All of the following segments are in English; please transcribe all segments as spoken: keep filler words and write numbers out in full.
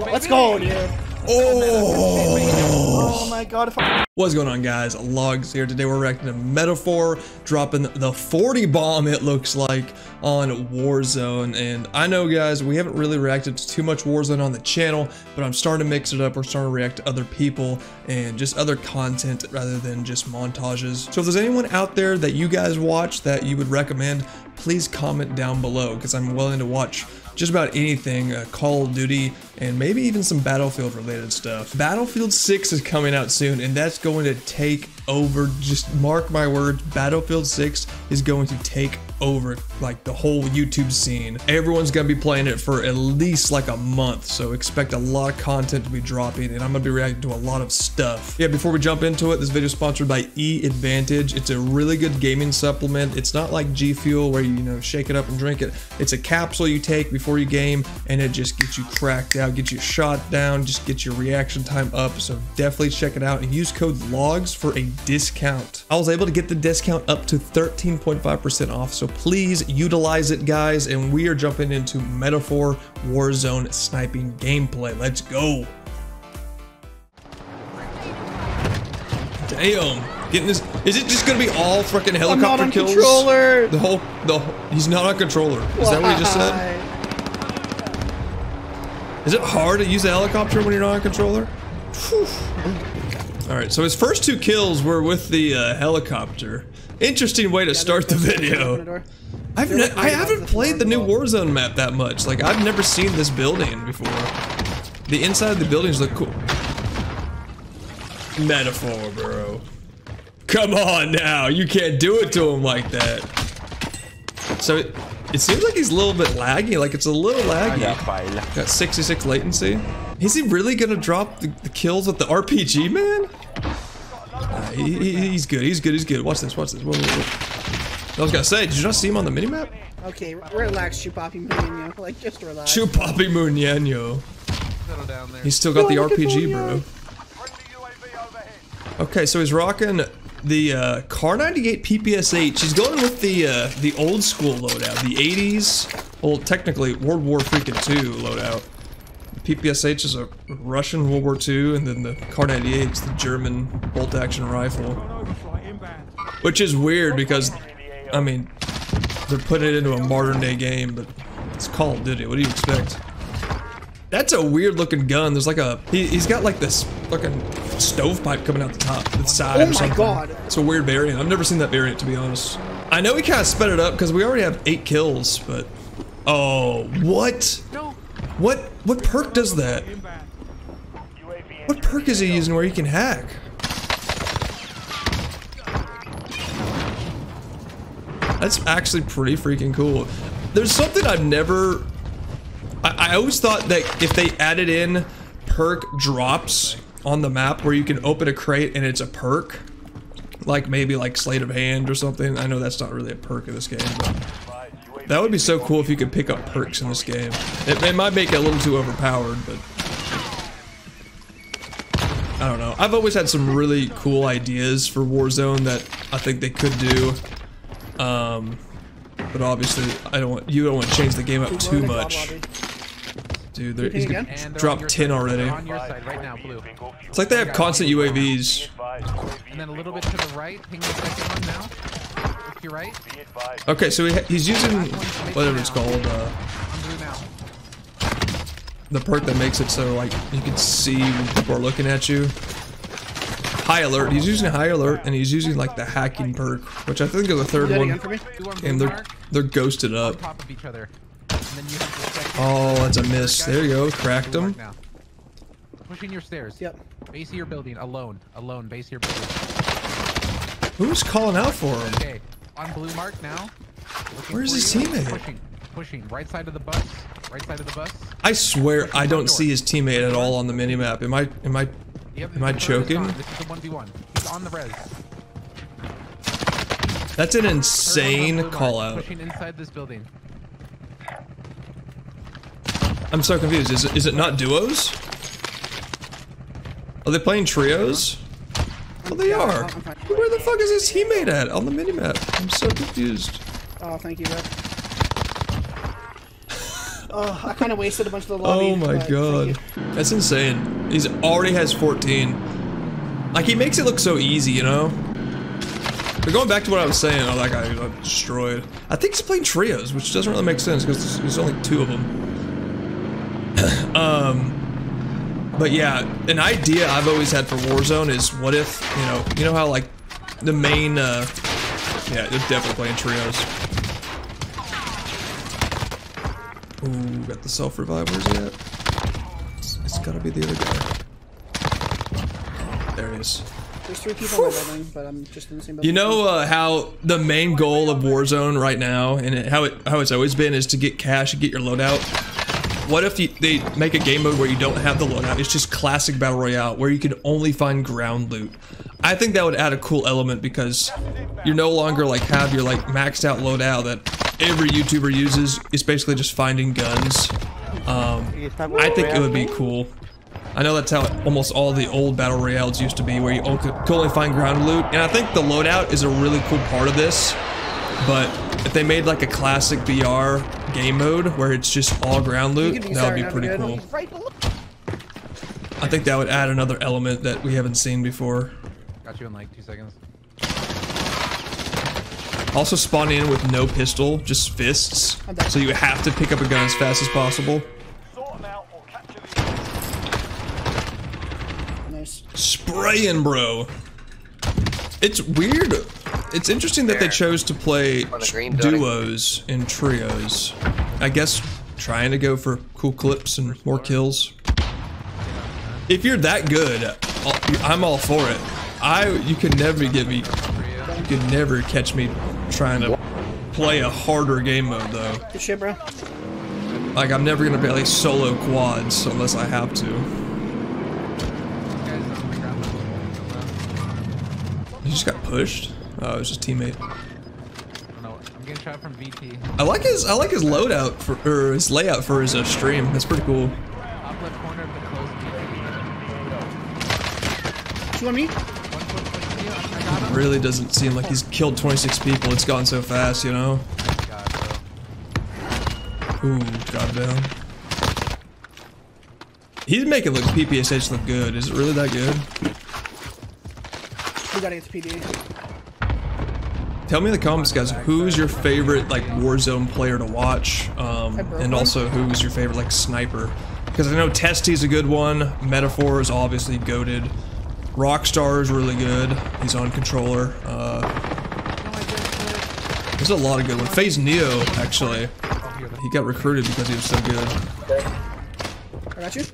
go, let's go, dude. Oh. Oh my god. If I What's going on, guys? Logs here. Today we're reacting to Metaphor dropping the forty bomb, it looks like, on Warzone. And I know, guys, we haven't really reacted to too much Warzone on the channel, but I'm starting to mix it up. We're starting to react to other people and just other content rather than just montages. So if there's anyone out there that you guys watch that you would recommend, please comment down below, because I'm willing to watch just about anything, uh, Call of Duty, and maybe even some Battlefield related stuff. Battlefield six is coming out soon, and that's going to take over. Just mark my words, Battlefield six is going to take over like the whole YouTube scene. Everyone's gonna be playing it for at least like a month, so expect a lot of content to be dropping, and I'm gonna be reacting to a lot of stuff. Yeah, before we jump into it, this video is sponsored by E-Advantage. It's a really good gaming supplement. It's not like G Fuel where you, you know, shake it up and drink it. It's a capsule you take before you game, and it just gets you cracked out, gets you shot down, just gets your reaction time up. So definitely check it out and use code LOGS for a discount. I was able to get the discount up to thirteen point five percent off, so please utilize it, guys. And we are jumping into Metaphor Warzone sniping gameplay. Let's go. Damn, getting this. Is it just gonna be all freaking helicopter I'm not on kills? Controller. The whole, the whole, he's not on controller. Is Why? That what he just said? Is it hard to use a helicopter when you're not on controller? Whew. All right, so his first two kills were with the uh, helicopter. Interesting way to start the video. I've ne I haven't played the new Warzone map that much. Like, I've never seen this building before. The inside of the buildings look cool. Metaphor, bro. Come on now, you can't do it to him like that. So it, it seems like he's a little bit laggy. Like, it's a little laggy. Got sixty-six latency. Is he really gonna drop the, the kills with the R P G, man? Nah, he, he, he's good. He's good. He's good. Watch this. Watch this. Whoa, whoa, whoa. I was gonna say, did you not see him on the minimap? Okay, relax, Chupapi Munyanyo. Like, just relax. Chupapi Munyanyo. He's still got oh, the R P G, bro. Okay, so he's rocking the uh, Kar ninety-eight P P S H. He's going with the uh, the old school loadout, the eighties. Well, technically World War freaking two loadout. P P S H is a Russian World War two, and then the Kar ninety-eight is the German bolt-action rifle. Which is weird because, I mean, they're putting it into a modern-day game, but it's Call of Duty. What do you expect? That's a weird-looking gun. There's like a... He, he's got like this fucking stovepipe coming out the top, the side or something. Oh my god. It's a weird variant. I've never seen that variant, to be honest. I know we kind of sped it up because we already have eight kills, but... Oh, what? What what perk does that? What perk is he using where he can hack? That's actually pretty freaking cool. There's something I've never... I, I always thought that if they added in perk drops on the map where you can open a crate and it's a perk, like maybe like Sleight of Hand or something. I know that's not really a perk in this game, but... That would be so cool if you could pick up perks in this game. It, it might make it a little too overpowered, but... I don't know. I've always had some really cool ideas for Warzone that I think they could do. Um, but obviously, I don't want, you don't want to change the game up too much. Dude, he's gonna drop ten already. It's like they have constant U A Vs. And then a little bit to the right, ping the second one now. You're right. Okay, so he, he's using whatever it's called, uh, the perk that makes it so like you can see when people are looking at you. High alert. He's using high alert, and he's using like the hacking perk, which I think is the third one. And they're they're ghosted up. Oh, that's a miss. There you go. Cracked him. Pushing your stairs. Yep. Base of your building alone. Alone. Base of your building. Who's calling out for him? On blue mark now. Where's his teammate? Pushing, pushing right side of the bus. Right side of the bus. I swear I don't see his teammate at all on the minimap. Am I am I am I choking? This is the one v one. It's on the res. That's an insane call out. Pushing inside this building. I'm so confused. Is it, is it not duos? Are they playing trios? Oh, they are. Where the fuck is his teammate at on the minimap? I'm so confused. Oh, thank you, bro. Oh, I kind of wasted a bunch of the lobby. Oh my god. That's insane. He's already has fourteen. Like, he makes it look so easy, you know? But going back to what I was saying, oh, that guy got destroyed. I think he's playing trios, which doesn't really make sense because there's only two of them. um, but yeah, an idea I've always had for Warzone is what if, you know, you know how like the main, uh, yeah, they're definitely playing trios. Ooh, got the self-revivers yet. It's, it's gotta be the other guy. There he is. There's three people in my building, but I'm just in the same building. You know uh, how the main goal of Warzone right now, and it, how it how it's always been, is to get cash and get your loadout. What if you, they make a game mode where you don't have the loadout? It's just classic battle royale where you can only find ground loot. I think that would add a cool element because you're no longer like have your like maxed out loadout that every YouTuber uses. It's basically just finding guns. Um, I think it would be cool. I know that's how almost all the old battle royales used to be, where you only find ground loot. And I think the loadout is a really cool part of this. But if they made like a classic V R game mode where it's just all ground loot, that would be pretty cool. I think that would add another element that we haven't seen before. Got you in like two seconds. Also spawn in with no pistol, just fists. So you have to pick up a gun as fast as possible. Spraying, bro. It's weird. It's interesting that they chose to play duos and trios. I guess trying to go for cool clips and more kills. If you're that good, I'm all for it. I you could never get me. You could never catch me trying to play a harder game mode though. Good shit, bro. Like, I'm never gonna play like solo quads unless I have to. He just got pushed. Oh, it was his teammate. No, I'm getting shot from V T. I like his I like his loadout for or his layout for his uh, stream. That's pretty cool. Top left corner of the closed. You want me? It really doesn't seem like he's killed twenty-six people. It's gone so fast, you know. Ooh, goddamn. He's making look P P S H look good. Is it really that good? We gotta get to P D A. Tell me in the comments, guys, who's your favorite like Warzone player to watch, um, and also who's your favorite like sniper? Because I know Testy's a good one. Metaphor is obviously goated. Rockstar is really good. He's on controller. Uh, there's a lot of good ones. FaZe Neo, actually, he got recruited because he was so good. I got you.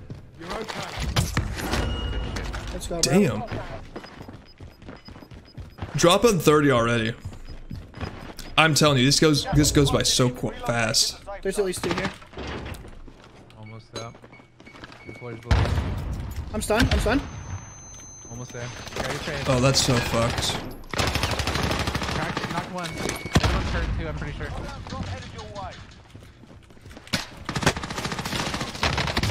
Let's go, bro. Damn. Dropping thirty already. I'm telling you, this goes this goes by so qu fast. There's at least two here. Almost up. I'm stunned. I'm stunned. Almost there. Oh, that's so fucked. Knock one. One's hurt too. I'm pretty sure.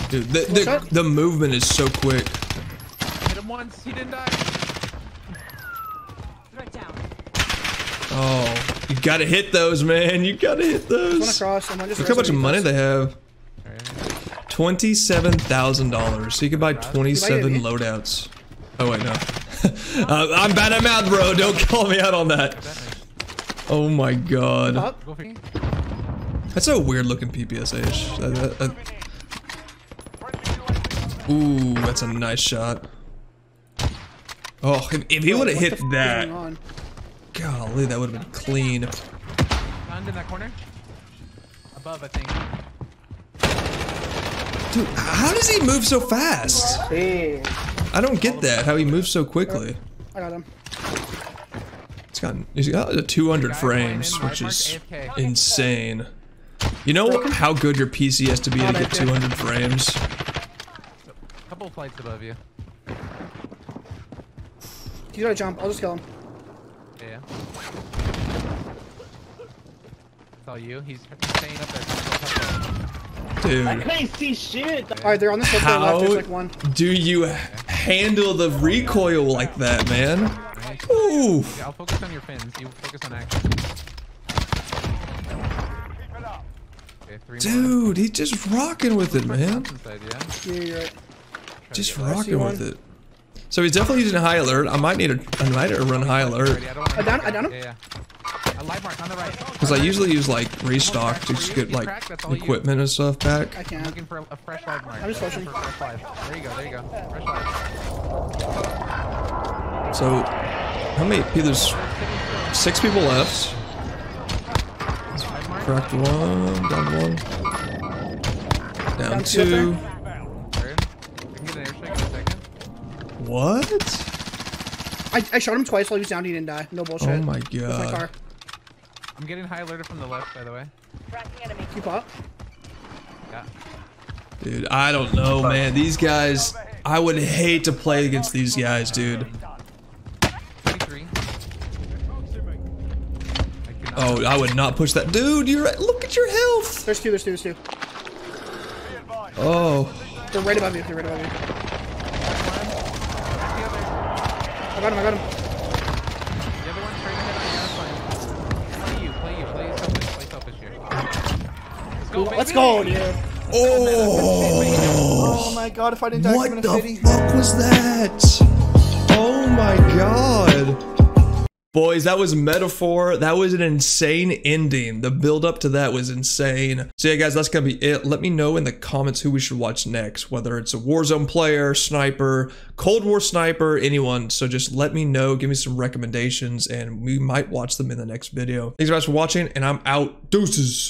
Dude, the the, the movement is so quick. Hit him once. He didn't die. Oh, you gotta hit those, man. You gotta hit those. Across, just look how much money they have. twenty-seven thousand dollars. So you can buy twenty-seven loadouts. Oh, wait, no. uh, I'm bad at math, bro. Don't call me out on that. Oh my god. That's a weird looking P P S H. Uh, uh, uh. Ooh, that's a nice shot. Oh, if, if he would have hit that. Golly, that would have been clean. In that corner? Above, I think. Dude, how does he move so fast? Hey. I don't get that, how he moves so quickly. I got him. He's got, he's got two hundred frames, which is insane. You know how good your P C has to be to get two hundred frames? A couple flights above you. You gotta jump, I'll just kill him. Yeah. It's all you. He's staying up there. Dude. I can't see shit. Alright, they're on this left, left. There's like one. Do you handle the recoil like that, man? Ooh. Yeah, I'll focus on your fins. You focus on action. Keep it up. Okay, dude, he's just rocking with it, man. Inside, yeah? Yeah, you're right. Just rocking with it. So he's definitely using high alert. I might need a, I might need to run high alert. I down, I down him. Yeah, yeah. A live mark on the right. Because I usually use like restock to just get like equipment and stuff back. I can. Looking for a fresh live mark. I'm just pushing. There you go, there you go. Fresh live. So, how many? There's six people left. Cracked one, down one, down, down two. two. What? I, I shot him twice while he was down. He didn't die. No bullshit. Oh my god. My car. I'm getting high alerted from the left, by the way. Enemy. Keep up. Yeah. Dude, I don't know, man. These guys, I would hate to play against these guys, dude. Oh, I would not push that. Dude, you're right. Look at your health. There's two. There's two. There's two. Oh. They're right above you. They're right above you. I got him, I got him. The other one's right ahead. Play you, play you, play selfish, play selfish here. Let's go, baby. Let's go, dude. Oh. Oh my god, if I didn't die, I'm gonna what the fuck was that? Oh my god. Boys, that was Metaphor. That was an insane ending. The build up to that was insane. So yeah, guys, that's gonna be it. Let me know in the comments who we should watch next, whether it's a Warzone player, sniper, Cold War sniper, anyone. So just let me know, give me some recommendations, and we might watch them in the next video. Thanks guys for watching, and I'm out. Deuces.